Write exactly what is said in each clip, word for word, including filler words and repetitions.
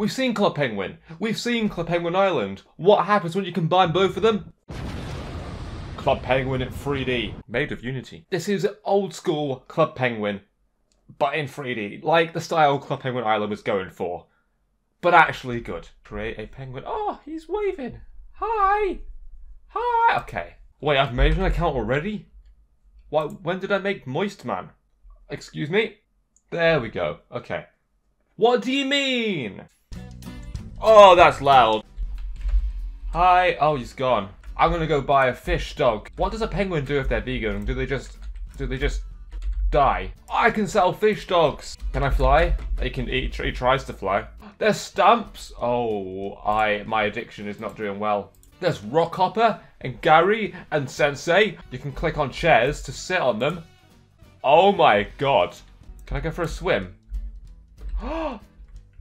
We've seen Club Penguin. We've seen Club Penguin Island. What happens when you combine both of them? Club Penguin in three D, made of Unity. This is old school Club Penguin, but in three D, like the style Club Penguin Island was going for, but actually good. Create a penguin. Oh, he's waving. Hi. Hi. Okay. Wait, I've made an account already? Why, when did I make Moistman? Excuse me? There we go. Okay. What do you mean? Oh, that's loud. Hi. Oh, he's gone. I'm gonna go buy a fish dog. What does a penguin do if they're vegan? Do they just, do they just die? I can sell fish dogs. Can I fly? He can eat, he tries to fly. There's stamps. Oh, I, my addiction is not doing well. There's Rockhopper and Gary and Sensei. You can click on chairs to sit on them. Oh my God. Can I go for a swim? Oh,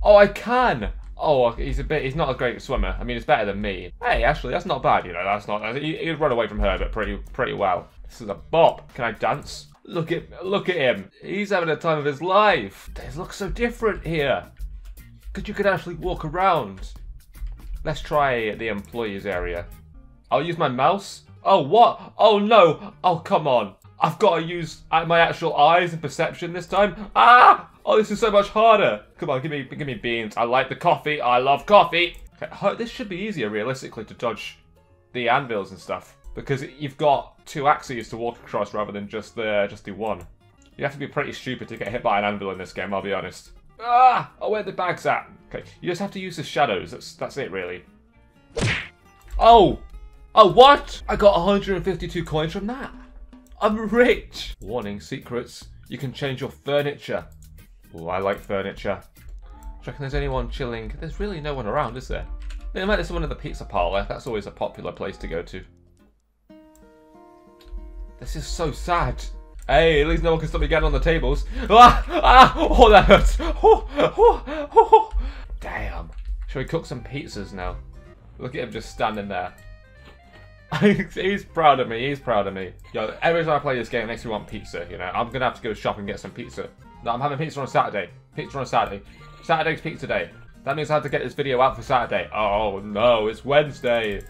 I can. Oh, he's a bit, he's not a great swimmer. I mean, it's better than me. Hey, actually, that's not bad, you know, that's not, he'd run away from her, but pretty, pretty well. This is a bop. Can I dance? Look at, look at him. He's having a time of his life. This looks so different here. Cause you could actually walk around. Let's try the employees area. I'll use my mouse. Oh, what? Oh no. Oh, come on. I've got to use my actual eyes and perception this time. Ah! Oh, this is so much harder. Come on, give me give me beans. I like the coffee. I love coffee. Okay, this should be easier, realistically, to dodge the anvils and stuff. Because you've got two axes to walk across rather than just the, just the one. You have to be pretty stupid to get hit by an anvil in this game, I'll be honest. Ah! Oh, where the bag's at? Okay, you just have to use the shadows. That's, that's it, really. Oh! Oh, what? I got one hundred fifty-two coins from that. I'm rich! Warning, secrets. You can change your furniture. Oh, I like furniture. I reckon there's anyone chilling. There's really no one around, is there? There might be someone in the pizza parlor. That's always a popular place to go to. This is so sad. Hey, at least no one can stop me getting on the tables. Ah! Ah! Oh, that hurts. Oh, oh, oh, oh. Damn. Shall we cook some pizzas now? Look at him just standing there. He's proud of me, he's proud of me. Yo, every time I play this game, it makes me want pizza, you know. I'm gonna have to go shop and get some pizza. No, I'm having pizza on Saturday. Pizza on Saturday. Saturday's pizza day. That means I have to get this video out for Saturday. Oh no, it's Wednesday.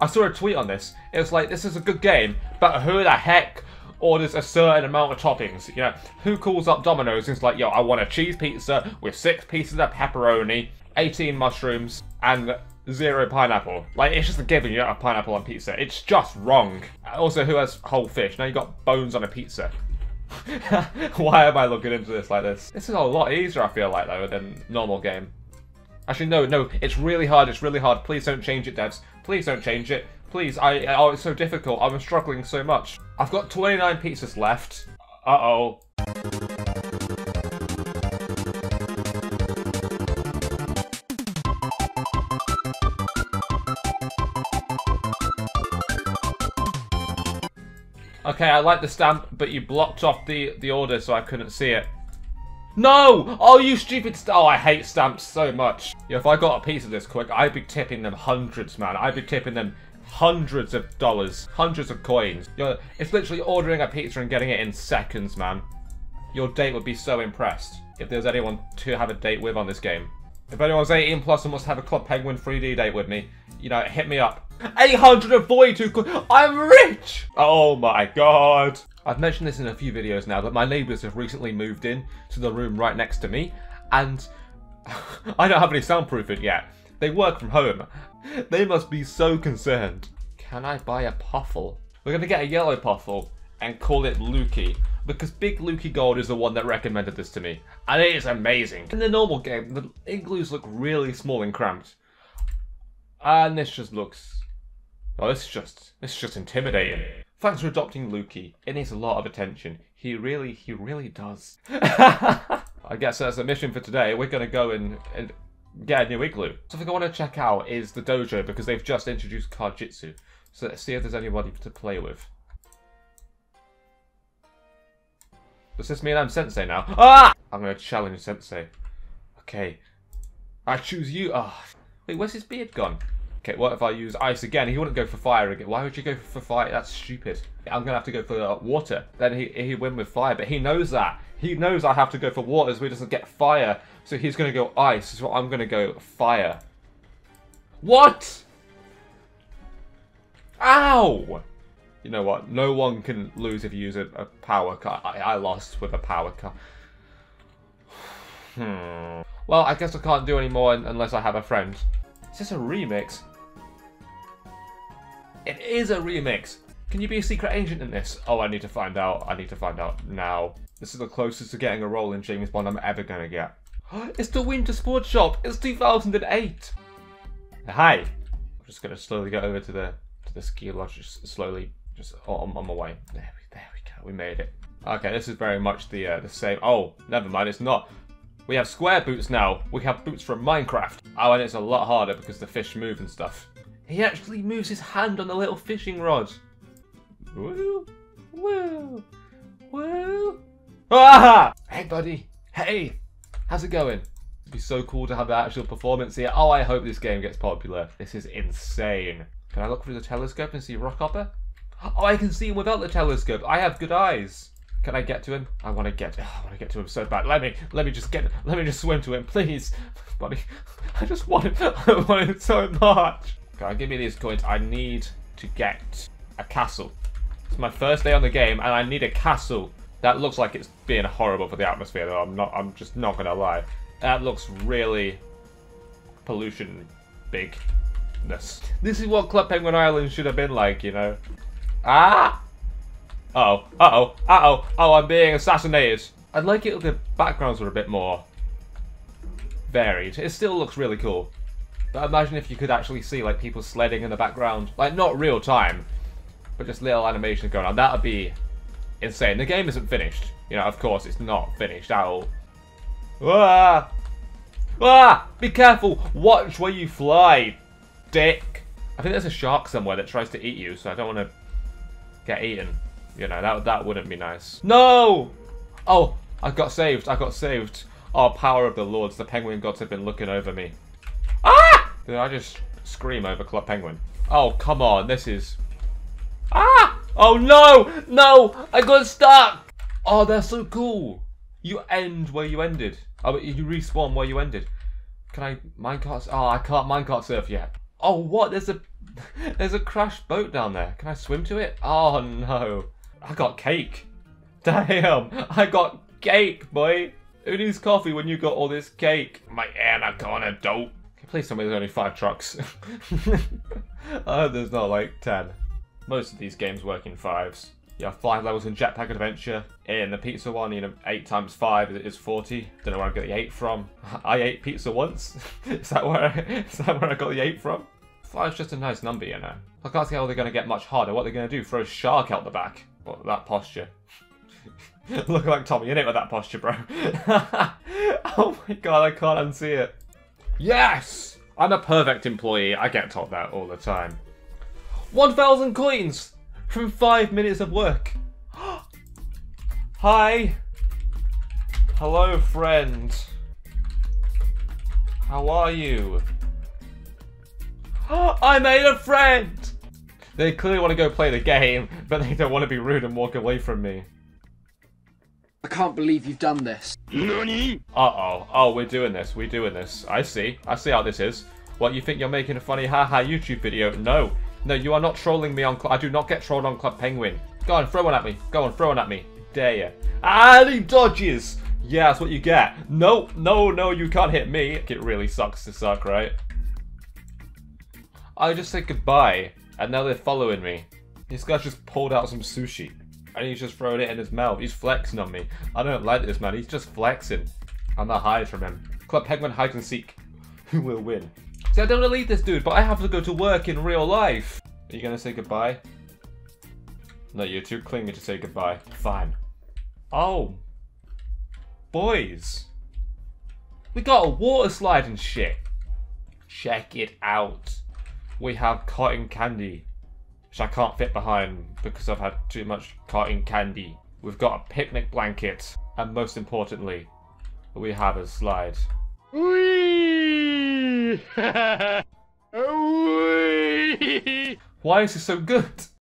I saw a tweet on this. It was like, this is a good game, but who the heck orders a certain amount of toppings? You know, who calls up Domino's and is like, yo, I want a cheese pizza with six pieces of pepperoni, eighteen mushrooms, and zero pineapple. Like, it's just a given you don't have pineapple on pizza. It's just wrong. Also, who has whole fish? Now you got bones on a pizza. Why am I looking into this like this? This is a lot easier, I feel like, though, than normal game. Actually, no, no, it's really hard, it's really hard. Please don't change it, devs. Please don't change it. Please, I, I oh, it's so difficult. I'm struggling so much. I've got twenty-nine pizzas left. Uh-oh. Okay, I like the stamp, but you blocked off the, the order so I couldn't see it. No! Oh, you stupid st- Oh, I hate stamps so much. Yeah, if I got a piece of this quick, I'd be tipping them hundreds, man. I'd be tipping them hundreds of dollars, hundreds of coins. You're, it's literally ordering a pizza and getting it in seconds, man. Your date would be so impressed if there's anyone to have a date with on this game. If anyone's eighteen plus and wants to have a Club Penguin three D date with me, you know, hit me up. eight hundred forty-two coins. I'm rich! Oh my God. I've mentioned this in a few videos now, but my neighbours have recently moved in to the room right next to me, and I don't have any soundproofing yet. They work from home. They must be so concerned. Can I buy a puffle? We're going to get a yellow puffle and call it Luki, because Big Luki Gold is the one that recommended this to me, and it is amazing. In the normal game, the igloos look really small and cramped, and this just looks... Oh, this is just, this is just intimidating. Thanks for adopting Luki. It needs a lot of attention. He really, he really does. I guess that's the mission for today. We're going to go and, and get a new igloo. Something I want to check out is the dojo, because they've just introduced Kar-Jitsu. So let's see if there's anybody to play with. Does this mean I'm Sensei now? Ah! I'm going to challenge Sensei. Okay. I choose you. Ah. Oh. Wait, where's his beard gone? Okay, what if I use ice again? He wouldn't go for fire again. Why would you go for fire? That's stupid. I'm going to have to go for uh, water. Then he, he'd win with fire, but he knows that. He knows I have to go for water so he doesn't get fire. So he's going to go ice, so I'm going to go fire. What? Ow! You know what? No one can lose if you use a, a power card. I, I lost with a power card. Hmm. Well, I guess I can't do any more unless I have a friend. Is this a remix? It is a remix! Can you be a secret agent in this? Oh, I need to find out. I need to find out now. This is the closest to getting a role in James Bond I'm ever gonna get. It's the Winter Sports Shop! It's two thousand eight! Hi! I'm just gonna slowly get over to the to the ski lodge, just slowly, just on, on my way. There we, there we go, we made it. Okay, this is very much the uh, the same. Oh, never mind, it's not. We have square boots now. We have boots from Minecraft. Oh, and it's a lot harder because the fish move and stuff. He actually moves his hand on the little fishing rod. Woo, woo, woo. Ah! Hey, buddy. Hey, how's it going? It'd be so cool to have the actual performance here. Oh, I hope this game gets popular. This is insane. Can I look through the telescope and see Rockhopper? Oh, I can see him without the telescope. I have good eyes. Can I get to him? I want to get. Oh, I want to get to him so bad. Let me. Let me just get. Let me just swim to him, please, buddy. I just want him. I want him so much. Okay, give me these coins. I need to get a castle. It's my first day on the game, and I need a castle. That looks like it's being horrible for the atmosphere, though. I'm not. I'm just not gonna lie. That looks really pollution bigness. This is what Club Penguin Island should have been like, you know. Ah. Uh-oh, uh-oh, uh-oh, oh, I'm being assassinated. I'd like it if the backgrounds were a bit more varied. It still looks really cool. But imagine if you could actually see, like, people sledding in the background. Like, not real time, but just little animation going on. That would be insane. The game isn't finished. You know, of course, it's not finished at all. Ah! Ah! Be careful! Watch where you fly, dick! I think there's a shark somewhere that tries to eat you, so I don't want to get eaten. You know, that, that wouldn't be nice. No! Oh, I got saved. I got saved. Oh, power of the lords. The penguin gods have been looking over me. Ah! Did I just scream over Club Penguin? Oh, come on. This is... Ah! Oh, no! No! I got stuck! Oh, they're so cool. You end where you ended. Oh, but you respawn where you ended. Can I minecart... Oh, I can't minecart surf yet. Oh, what? There's a... There's a crashed boat down there. Can I swim to it? Oh, no. I got cake. Damn, I got cake, boy. Who needs coffee when you got all this cake? My anaconda dope. Please tell me there's only five trucks. I hope there's not like ten. Most of these games work in fives. You have five levels in Jetpack Adventure. In the pizza one, you know, eight times five is forty. Don't know where I got the eight from. I ate pizza once. Is that where I, is that where I got the eight from? Five's just a nice number, you know. I can't see how they're going to get much harder. What they're going to do? Throw a shark out the back. Well, that posture. Look like Tommy in it with that posture, bro. Oh my god, I can't unsee it. Yes! I'm a perfect employee. I get told that all the time. one thousand coins from five minutes of work. Hi. Hello, friend. How are you? I made a friend! They clearly want to go play the game, but they don't want to be rude and walk away from me. I can't believe you've done this. NANI? Uh-oh. Oh, we're doing this. We're doing this. I see. I see how this is. What, you think you're making a funny haha YouTube video? No. No, you are not trolling me on Club... I do not get trolled on Club Penguin. Go on, throw one at me. Go on, throw one at me. Dare you. Ah, he dodges! Yeah, that's what you get. No, no, no, you can't hit me. It really sucks to suck, right? I just said goodbye, and now they're following me. This guy's just pulled out some sushi, and he's just throwing it in his mouth. He's flexing on me. I don't like this, man. He's just flexing. I'm not hiding from him. Club Penguin hide and seek. Who will win? See, I don't want to leave this dude, but I have to go to work in real life. Are you going to say goodbye? No, you're too clingy to say goodbye. Fine. Oh. Boys. We got a water slide and shit. Check it out. We have cotton candy, which I can't fit behind because I've had too much cotton candy. We've got a picnic blanket, and most importantly, we have a slide. Whee! Why is it so good?